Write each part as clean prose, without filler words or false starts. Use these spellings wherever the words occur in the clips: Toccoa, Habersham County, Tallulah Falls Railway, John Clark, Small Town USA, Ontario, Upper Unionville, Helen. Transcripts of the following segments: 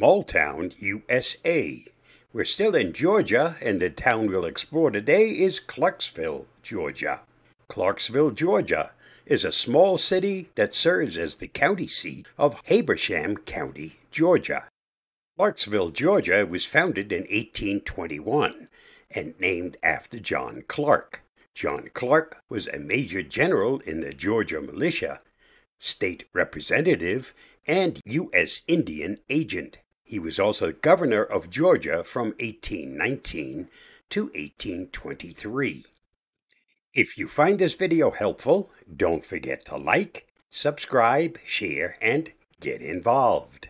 Smalltown, USA. We're still in Georgia, and the town we'll explore today is Clarksville, Georgia. Clarksville, Georgia is a small city that serves as the county seat of Habersham County, Georgia. Clarksville, Georgia was founded in 1821 and named after John Clark. John Clark was a major general in the Georgia militia, state representative, and U.S. Indian agent. He was also governor of Georgia from 1819 to 1823. If you find this video helpful, don't forget to like, subscribe, share, and get involved.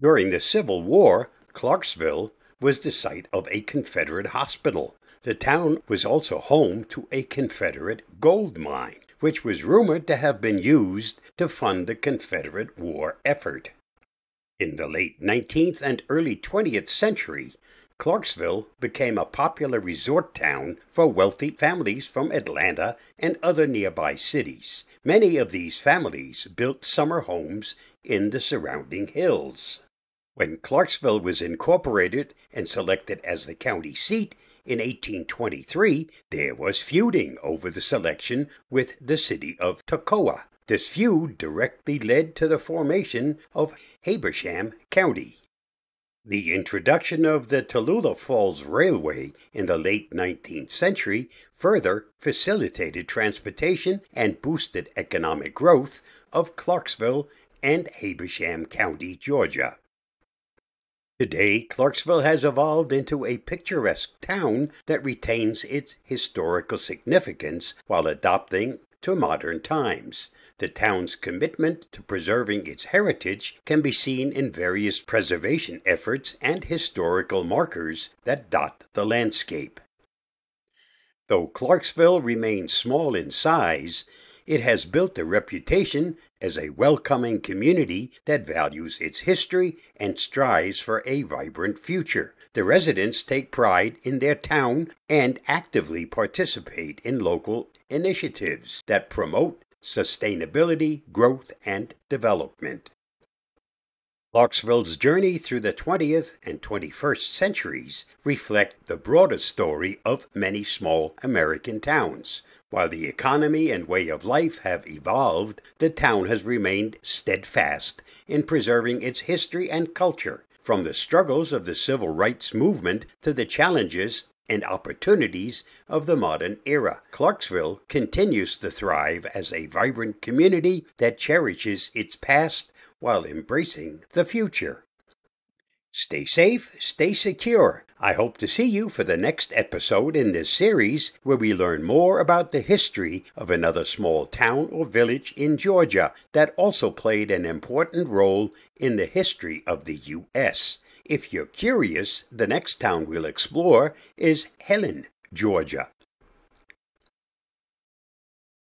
During the Civil War, Clarksville was the site of a Confederate hospital. The town was also home to a Confederate gold mine, which was rumored to have been used to fund the Confederate war effort. In the late 19th and early 20th century, Clarksville became a popular resort town for wealthy families from Atlanta and other nearby cities. Many of these families built summer homes in the surrounding hills. When Clarksville was incorporated and selected as the county seat in 1823, there was feuding over the selection with the city of Toccoa. This feud directly led to the formation of Habersham County. The introduction of the Tallulah Falls Railway in the late 19th century further facilitated transportation and boosted economic growth of Clarksville and Habersham County, Georgia. Today, Clarksville has evolved into a picturesque town that retains its historical significance while adapting to modern times. The town's commitment to preserving its heritage can be seen in various preservation efforts and historical markers that dot the landscape. Though Clarksville remains small in size, it has built a reputation as a welcoming community that values its history and strives for a vibrant future. The residents take pride in their town and actively participate in local initiatives that promote sustainability, growth, and development. Clarksville's journey through the 20th and 21st centuries reflect the broader story of many small American towns. While the economy and way of life have evolved, the town has remained steadfast in preserving its history and culture. From the struggles of the civil rights movement to the challenges and opportunities of the modern era, Clarksville continues to thrive as a vibrant community that cherishes its past while embracing the future. Stay safe, stay secure. I hope to see you for the next episode in this series where we learn more about the history of another small town or village in Georgia that also played an important role in the history of the U.S. If you're curious, the next town we'll explore is Helen, Georgia.